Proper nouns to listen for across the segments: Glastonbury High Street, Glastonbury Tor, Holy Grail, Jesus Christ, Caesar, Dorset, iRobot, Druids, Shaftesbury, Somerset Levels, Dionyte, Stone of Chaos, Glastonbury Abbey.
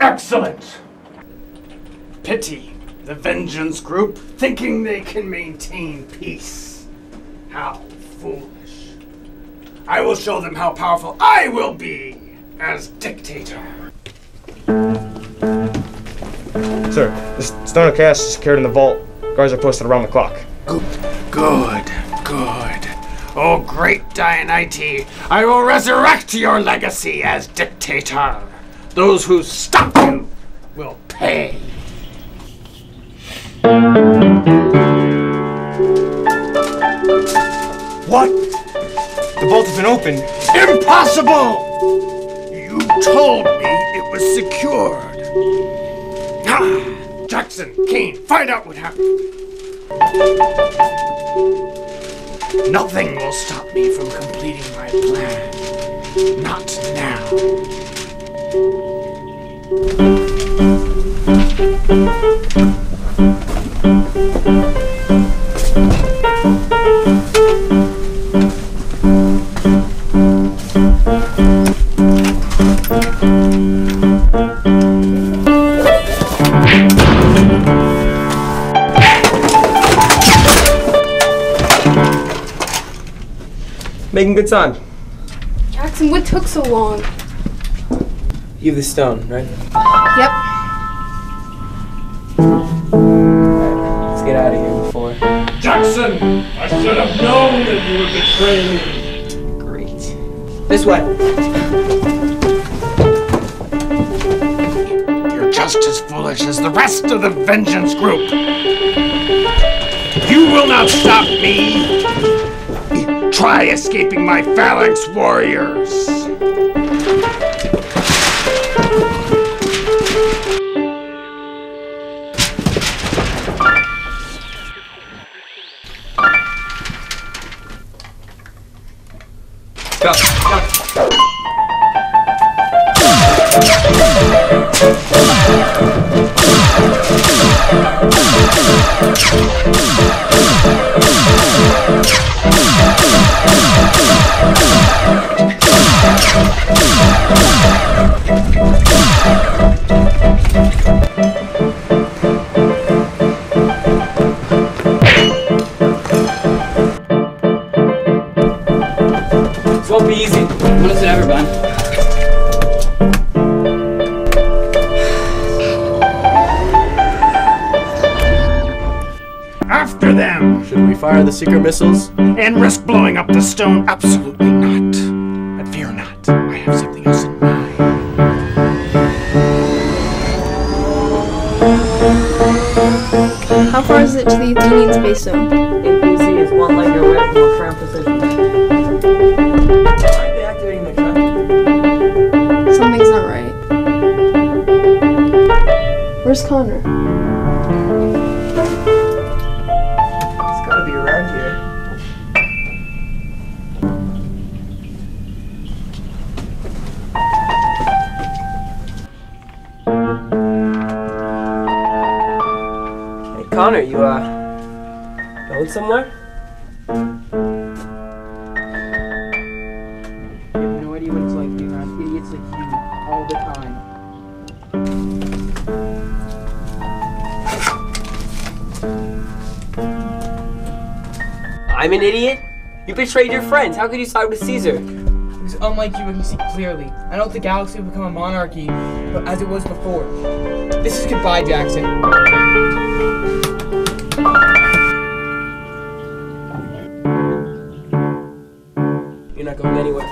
Excellent! Pity the vengeance group thinking they can maintain peace. How foolish. I will show them how powerful I will be as dictator. Sir, this Stone of Chaos is secured in the vault. Guards are posted around the clock. Good. Oh, great Dionyte, I will resurrect your legacy as dictator. Those who stop you will pay. What? The vault has been opened. Impossible! You told me it was secured. Ah, Jackson, Kane, find out what happened. Nothing will stop me from completing my plan. Not now. Making good sign. Jackson, what took so long? You have the stone, right? Yep. Alright, let's get out of here before... Jackson! I should have known that you would betray me! Great. This way. You're just as foolish as the rest of the vengeance group. You will not stop me! Try escaping my phalanx warriors! Fire the secret missiles? And risk blowing up the stone? Absolutely not. But fear not. I have something else in mind. How far is it to the Athenian space zone? APC is one leg away from a front position. Why are they activating the gun? Something's not right. Where's Connor? Connor, you going somewhere? You have no idea what it's like being around idiots like you all the time. I'm an idiot? You betrayed your friends. How could you side with Caesar? It was unlike you and you see clearly. I know the galaxy will become a monarchy, but as it was before. This is goodbye, Jackson. You're not going anywhere.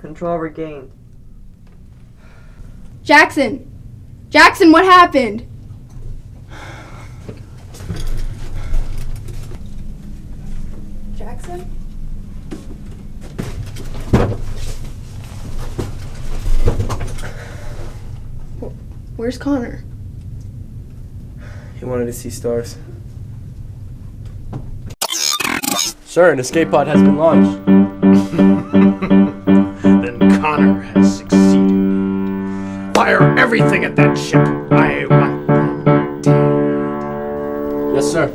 Control regained. Jackson! Jackson, what happened? Jackson? Where's Connor? He wanted to see stars. Sir, an escape pod has been launched. Connor has succeeded. Fire everything at that ship. I want them dead. Yes, sir.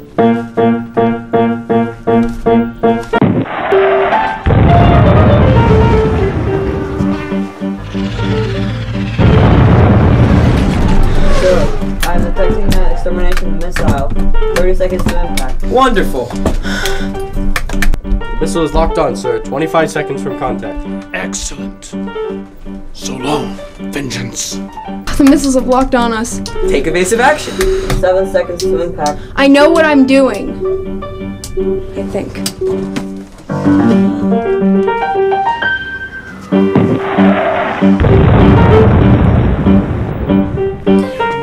Sir, I'm detecting the extermination missile. 30 seconds to impact. Wonderful. The missile is locked on, sir. 25 seconds from contact. Excellent. So long, vengeance. The missiles have locked on us. Take evasive action. 7 seconds to impact. I know what I'm doing. I think.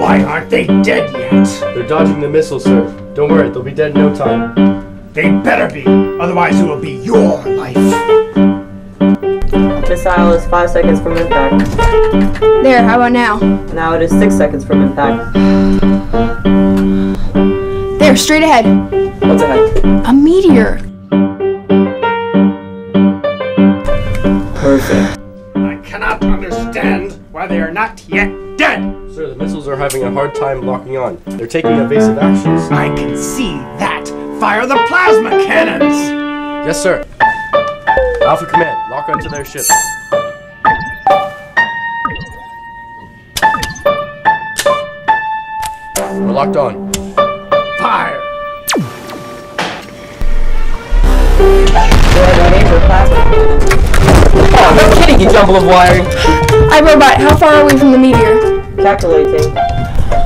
Why aren't they dead yet? They're dodging the missile, sir. Don't worry, they'll be dead in no time. They better be, otherwise it will be your life. Missile is 5 seconds from impact. There, how about now? Now it is 6 seconds from impact. There, straight ahead. What's ahead? A meteor. Perfect. I cannot understand why they are not yet dead. Sir, the missiles are having a hard time locking on. They're taking evasive actions. I can see that. Fire the plasma cannons! Yes, sir. Alpha Command, lock onto their ship. We're locked on. Fire! Oh, no kidding, you jumble of wiring. iRobot, how far are we from the meteor? Calculating.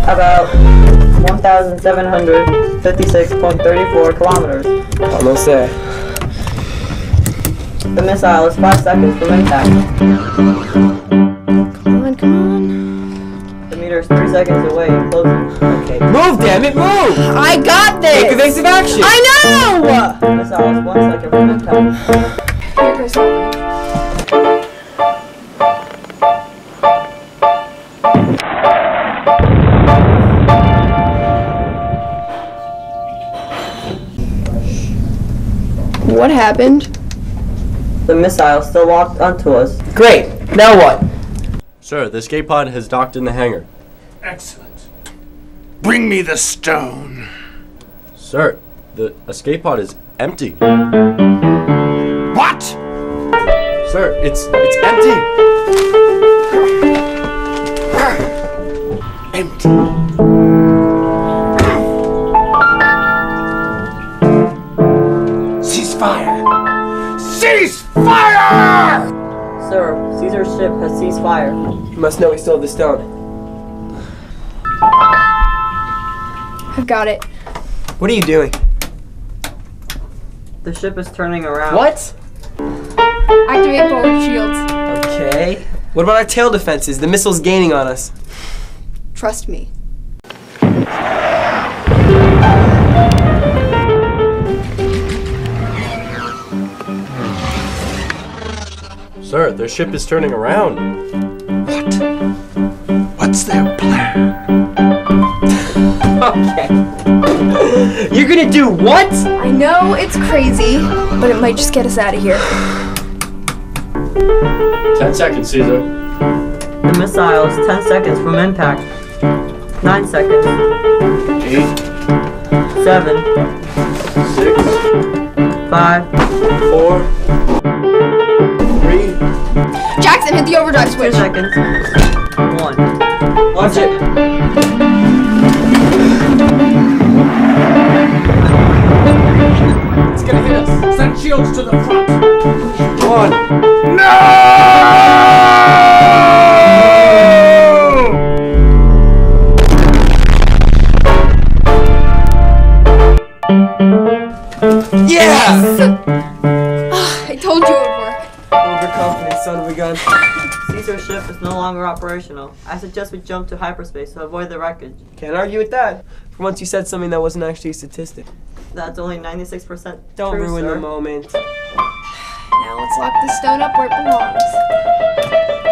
About 1,700. 56.34 kilometers. Almost there. The missile is 5 seconds from impact. Come on, come on. The meter is 3 seconds away. Closing. Okay. Move, damn it, move! I got this! Take evasive action! I know! The missile is 1 second from impact. Here goes something. What happened? The missile still locked onto us. Great! Now what? Sir, the escape pod has docked in the hangar. Excellent. Bring me the stone. Sir, the escape pod is empty. What? Sir, it's empty. Empty. Fire! Cease fire! Sir, Caesar's ship has ceased fire. You must know we stole the stone. I've got it. What are you doing? The ship is turning around. What? Activate forward shields. Okay. What about our tail defenses? The missile's gaining on us. Trust me. Sir, their ship is turning around. What? What's their plan? Okay. You're gonna do what? I know it's crazy, but it might just get us out of here. 10 seconds, Caesar. The missile is 10 seconds from impact. 9 seconds. 8. 7. 6. 5. 4. 3. Jackson, hit the overdrive switch. 2 seconds. 1. Watch it. It's gonna hit us. Send shields to the front. One. No! Yeah! I told you it would work. Overconfident son of a gun. Caesar's ship is no longer operational. I suggest we jump to hyperspace to avoid the wreckage. Can't argue with that. For once you said something that wasn't actually a statistic. That's only 96% true, Don't ruin sir. The moment. Now let's lock the stone up where it belongs.